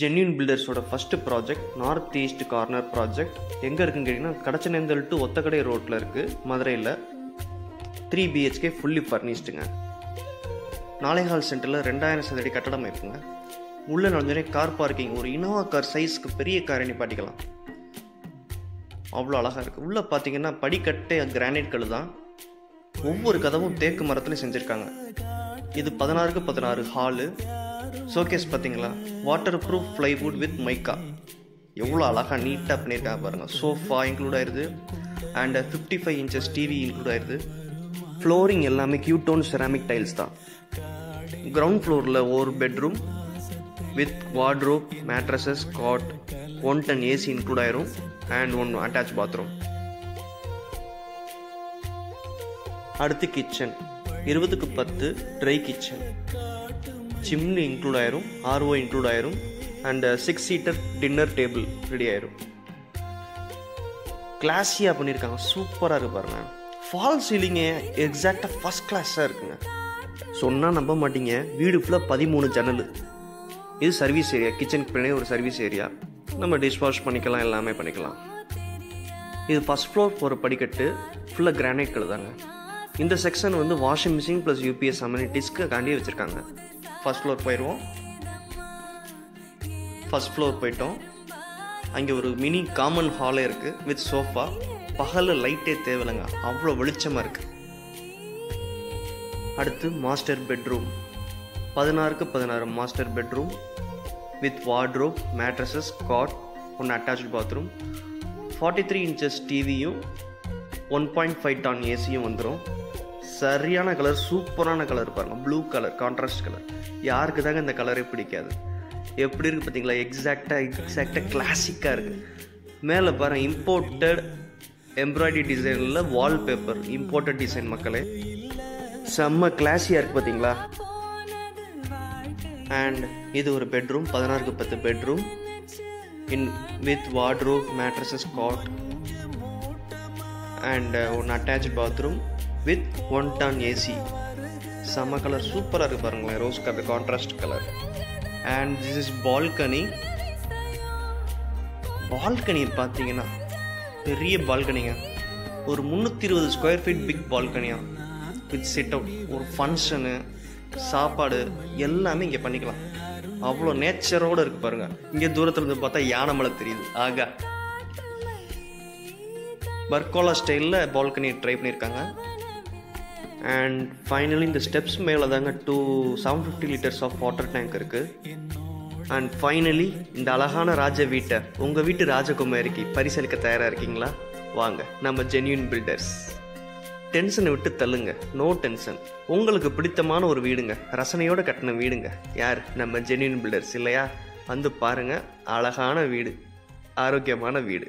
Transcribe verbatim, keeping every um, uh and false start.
Genuine பில்டர்ஸோட first project north east corner project எங்கே இருக்குன்னு கேட்டிங்கன்னா கடச்சநேந்தல் டு ஒத்தக்கடை ரோட்டில் இருக்குது, மதுரையில். த்ரீ பிஹெச்கே ஃபுல்லி ஃபர்னிஷ்டுங்க. நாளைஹால் சென்டரில் ரெண்டாயிரம் சதுரடி கட்டடம் வைப்புங்க. உள்ளே நுழைஞ்சோடனே கார் பார்க்கிங், ஒரு இனோவா கார் சைஸ்க்கு பெரிய காரை நிப்பாட்டிக்கலாம், அவ்வளோ அழகாக இருக்குது. உள்ளே பார்த்தீங்கன்னா படிக்கட்டை கிரானைட் கல் தான், ஒவ்வொரு கதவும் தேக்கு மரத்துலையும் செஞ்சுருக்காங்க. இது பதினாறுக்கு பதினாறு ஹாலு. ஷோகேஸ் பார்த்தீங்களா, water proof plywood with mica, எவ்வளோ அழகாக நீட்டாக பண்ணியிருக்காங்க பாருங்கள். சோஃபா இன்க்ளூட் ஆயிடுது, and fifty five inches TV include ஆயிடுது. ஃப்ளோரிங் எல்லாமே கியூட்டோன் செராமிக் டைல்ஸ் தான். கிரவுண்ட் ஃப்ளோரில் ஒரு bedroom with wardrobe, mattresses, cot, one ton AC include ஆயிரும், அண்ட் ஒன் அட்டாச் பாத்ரூம். அடுத்து கிச்சன், இருபதுக்கு பத்து ட்ரை கிச்சன். சிம்னி இன்க்ளூட் ஆயிரும், ஆர்ஓ இன்க்ளூட் ஆயிரும், and six seater dinner table ready ஆயிரும். கிளாஸியாக பண்ணியிருக்காங்க, சூப்பராக இருக்கு பாருங்க. ஃபால் சீலிங்கே எக்ஸாக்டாக ஃபர்ஸ்ட் கிளாஸாக இருக்குங்க. சொன்னால் நம்ப மாட்டீங்க. வீடு ஃபுல்லாக பதிமூணு ஜன்னல். இது சர்வீஸ் ஏரியா, கிச்சனுக்கு பின்னாடி ஒரு சர்வீஸ் ஏரியா. நம்ம டிஷ்வாஷ் பண்ணிக்கலாம், எல்லாமே பண்ணிக்கலாம். இது ஃபர்ஸ்ட் ஃப்ளோர் போகிற படிக்கட்டு ஃபுல்லாக கிரானைட் கழுதாங்க. இந்த செக்ஷன் வந்து வாஷிங் மிஷின் ப்ளஸ் யூபிஎஸ் அமெனிட்டிஸ்க்கு காண்டி வச்சுருக்காங்க. ஃபர்ஸ்ட் ஃப்ளோர் போயிடுவோம். ஃபர்ஸ்ட் ஃப்ளோர் போயிட்டோம். அங்கே ஒரு மினி காமன் ஹாலே இருக்குது வித் சோஃபா. பகலில் லைட்டே தேவையில்லைங்க, அவ்வளோ வெளிச்சமாக இருக்குது. அடுத்து மாஸ்டர் பெட்ரூம், பதினாறுக்கு பதினாறு master bedroom with wardrobe, mattresses, cot, ஒன்று attach bathroom. Forty three inches டிவியும் ஒன் பாயிண்ட் ஃபைவ் டான் ஏசியும் வந்துடும். சரியான கலர், சூப்பரான கலர் பாருங்கள், ப்ளூ கலர், கான்ட்ராஸ்ட் கலர். யாருக்கு தாங்க இந்த கலரே பிடிக்காது? எப்படி இருக்குது பார்த்தீங்களா? எக்ஸாக்டாக எக்ஸாக்டாக கிளாசிக்காக இருக்குது. மேலே பாருங்கள், இம்போர்ட்டட் எம்ப்ராய்டரி டிசைனில் வால் பேப்பர், இம்போர்ட்டட் டிசைன் மக்களே, செம்ம கிளாஸியாக இருக்குது பார்த்தீங்களா. அண்ட் இது ஒரு பெட்ரூம், பதினாறுக்கு பத்து bedroom in with wardrobe, mattresses, cot, and one attach bathroom with one ton AC. செம்ம கலர், சூப்பராக இருக்குது பாருங்களேன், rose colour, contrast colour. And this is balcony. Balcony பார்த்தீங்கன்னா பெரிய பால்கனிங்க, ஒரு முந்நூற்றி இருபது ஸ்கொயர் ஃபீட் பிக் பால்கனியாக வித் சிட் அவுட். ஒரு ஃபங்க்ஷனு, சாப்பாடு எல்லாமே இங்கே பண்ணிக்கலாம். அவ்வளோ நேச்சரோடு இருக்குது பாருங்கள். இங்கே தூரத்தில் இருந்து பார்த்தா யானை மலை தெரியுது. ஆகா, பர்கோலா ஸ்டைலில் பால்கனி ட்ரை பண்ணியிருக்காங்க. அண்ட் ஃபைனலி இந்த ஸ்டெப்ஸ் மேலே தாங்க two seven fifty litres of water tank இருக்குது. அண்ட் ஃபைனலி இந்த அழகான ராஜ வீட்டை உங்கள் வீட்டு ராஜகுமாரிக்கு பரிசளிக்க தயாராக இருக்கீங்களா? வாங்க, நம்ம ஜென்யூன் பில்டர்ஸ். டென்ஷனை விட்டு தள்ளுங்க, நோ டென்ஷன். உங்களுக்கு பிடித்தமான ஒரு வீடுங்க, ரசனையோடு கட்டின வீடுங்க யார்? நம்ம ஜென்யூன் பில்டர்ஸ் இல்லையா? வந்து பாருங்கள், அழகான வீடு, ஆரோக்கியமான வீடு.